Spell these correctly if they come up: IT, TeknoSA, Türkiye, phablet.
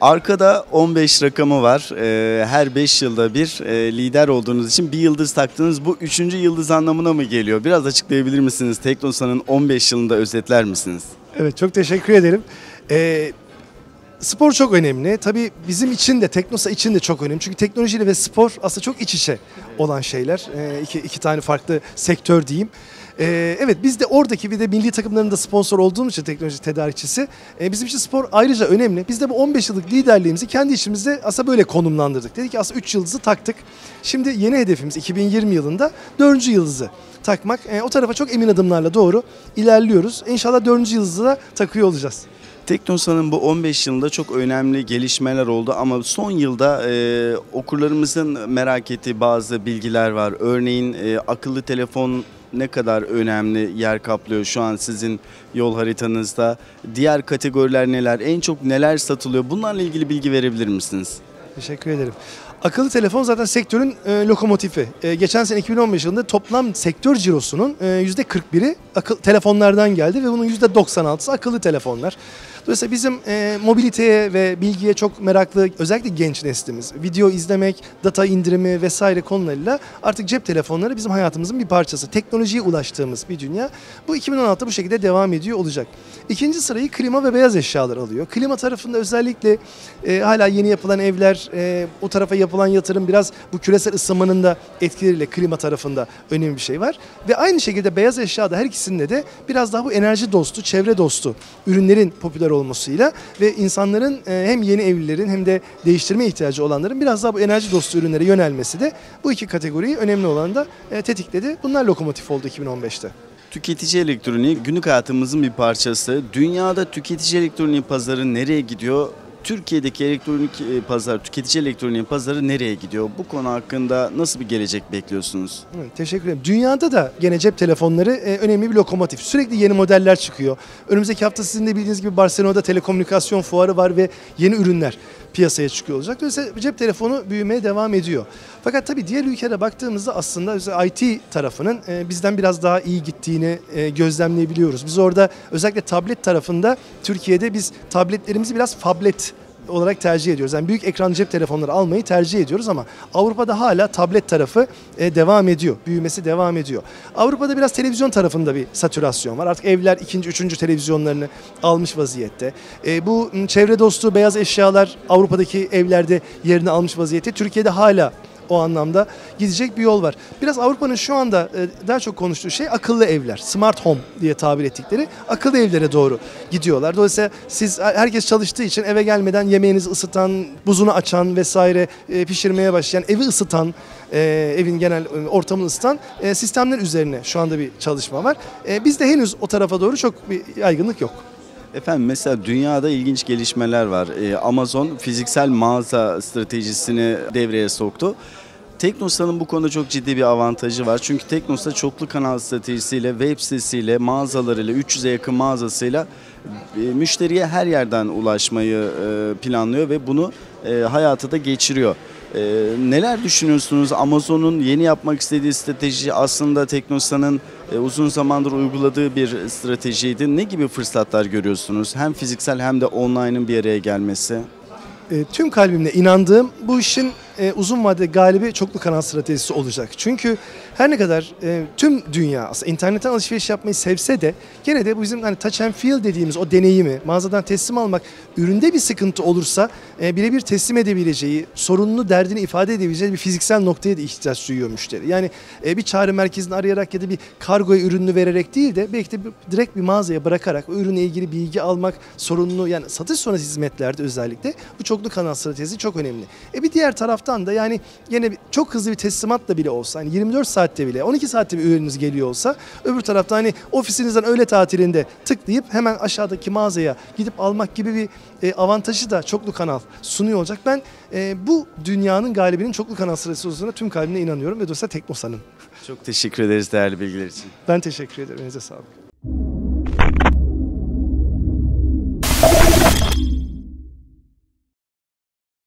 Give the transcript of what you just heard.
Arkada 15 rakamı var. Her 5 yılda bir lider olduğunuz için bir yıldız taktınız. Bu 3. yıldız anlamına mı geliyor? Biraz açıklayabilir misiniz? TeknoSA'nın 15 yılında özetler misiniz? Evet, çok teşekkür ederim. Spor çok önemli. Tabii bizim için de, TeknoSA için de çok önemli. Çünkü teknolojiyle ve spor aslında çok iç içe olan şeyler. İki tane farklı sektör diyeyim. Evet, biz de oradaki bir de milli takımların da sponsor olduğumuz için teknoloji tedarikçisi. Bizim için spor ayrıca önemli. Biz de bu 15 yıllık liderliğimizi kendi içimizde aslında böyle konumlandırdık. Dedik ki aslında 3 yıldızı taktık. Şimdi yeni hedefimiz 2020 yılında 4. yıldızı takmak. O tarafa çok emin adımlarla doğru ilerliyoruz. İnşallah 4. yıldızı da takıyor olacağız. TeknoSA'nın bu 15 yılında çok önemli gelişmeler oldu ama son yılda okurlarımızın merak ettiği bazı bilgiler var. Örneğin akıllı telefon ne kadar önemli yer kaplıyor şu an sizin yol haritanızda? Diğer kategoriler neler? En çok neler satılıyor? Bunlarla ilgili bilgi verebilir misiniz? Teşekkür ederim. Akıllı telefon zaten sektörün lokomotifi. Geçen sene 2015 yılında toplam sektör cirosunun %41'i telefonlardan geldi ve bunun %96'sı akıllı telefonlar. Dolayısıyla bizim mobiliteye ve bilgiye çok meraklı, özellikle genç neslimiz. Video izlemek, data indirimi vesaire konularıyla artık cep telefonları bizim hayatımızın bir parçası. Teknolojiye ulaştığımız bir dünya. Bu 2016'da bu şekilde devam ediyor olacak. İkinci sırayı klima ve beyaz eşyalar alıyor. Klima tarafında özellikle hala yeni yapılan evler, o tarafa yapılan yatırım biraz bu küresel ısınmanın da etkileriyle klima tarafında önemli bir şey var. Ve aynı şekilde beyaz eşyada her ikisinde de biraz daha bu enerji dostu, çevre dostu ürünlerin popüler olmasıyla ve insanların hem yeni evlilerin hem de değiştirme ihtiyacı olanların biraz daha bu enerji dostu ürünlere yönelmesi de bu iki kategoriyi önemli olan da tetikledi. Bunlar lokomotif oldu 2015'te. Tüketici elektroniği günlük hayatımızın bir parçası. Dünyada tüketici elektroniği pazarı nereye gidiyor? Türkiye'deki tüketici elektroniği pazarı nereye gidiyor? Bu konu hakkında nasıl bir gelecek bekliyorsunuz? Evet, teşekkür ederim. Dünyada da gene cep telefonları önemli bir lokomotif. Sürekli yeni modeller çıkıyor. Önümüzdeki hafta sizin de bildiğiniz gibi Barcelona'da telekomünikasyon fuarı var ve yeni ürünler piyasaya çıkıyor olacak. Dolayısıyla cep telefonu büyümeye devam ediyor. Fakat tabii diğer ülkelere baktığımızda aslında IT tarafının bizden biraz daha iyi gittiğini gözlemleyebiliyoruz. Biz orada özellikle tablet tarafında Türkiye'de biz tabletlerimizi biraz phablet olarak tercih ediyoruz. Yani büyük ekranlı cep telefonları almayı tercih ediyoruz ama Avrupa'da hala tablet tarafı devam ediyor. Büyümesi devam ediyor. Avrupa'da biraz televizyon tarafında bir satürasyon var. Artık evler 2. 3. televizyonlarını almış vaziyette. Bu çevre dostu beyaz eşyalar Avrupa'daki evlerde yerini almış vaziyette. Türkiye'de hala o anlamda gidecek bir yol var. Biraz Avrupa'nın şu anda daha çok konuştuğu şey akıllı evler. Smart home diye tabir ettikleri akıllı evlere doğru gidiyorlar. Dolayısıyla herkes çalıştığı için eve gelmeden yemeğinizi ısıtan, buzunu açan vesaire pişirmeye başlayan, evi ısıtan, evin genel ortamını ısıtan sistemler üzerine şu anda bir çalışma var. Bizde henüz o tarafa doğru çok bir yaygınlık yok. Efendim, mesela dünyada ilginç gelişmeler var. Amazon fiziksel mağaza stratejisini devreye soktu. TeknoSA'nın bu konuda çok ciddi bir avantajı var. Çünkü TeknoSA çoklu kanal stratejisiyle, web sitesiyle, mağazalarıyla, 300'e yakın mağazasıyla müşteriye her yerden ulaşmayı planlıyor ve bunu hayata da geçiriyor. Neler düşünüyorsunuz? Amazon'un yeni yapmak istediği strateji aslında TeknoSA'nın uzun zamandır uyguladığı bir stratejiydi. Ne gibi fırsatlar görüyorsunuz? Hem fiziksel hem de online'ın bir araya gelmesi. Tüm kalbimle inandığım bu işin uzun vadede galibi çoklu kanal stratejisi olacak. Çünkü her ne kadar tüm dünya aslında internetten alışveriş yapmayı sevse de gene de bu bizim hani touch and feel dediğimiz o deneyimi mağazadan teslim almak, üründe bir sıkıntı olursa birebir teslim edebileceği, sorununu, derdini ifade edebileceği bir fiziksel noktaya da ihtiyaç duyuyor müşteri. Yani bir çağrı merkezini arayarak ya da bir kargoya ürününü vererek değil de belki de direkt bir mağazaya bırakarak o ürünle ilgili bilgi almak, sorununu, yani satış sonrası hizmetlerde özellikle bu çoklu kanal stratejisi çok önemli. Bir diğer tarafta da yani yine çok hızlı bir teslimatla bile olsa, hani 24 saatte bile, 12 saatte bir ürününüz geliyor olsa, öbür tarafta hani ofisinizden öğle tatilinde tıklayıp hemen aşağıdaki mağazaya gidip almak gibi bir avantajı da çoklu kanal sunuyor olacak. Ben bu dünyanın galibinin çoklu kanal sırası olduğuna tüm kalbimle inanıyorum ve dolayısıyla TeknoSA'nın. Çok teşekkür ederiz değerli bilgiler için. Ben teşekkür ederim. Elinize sağlık.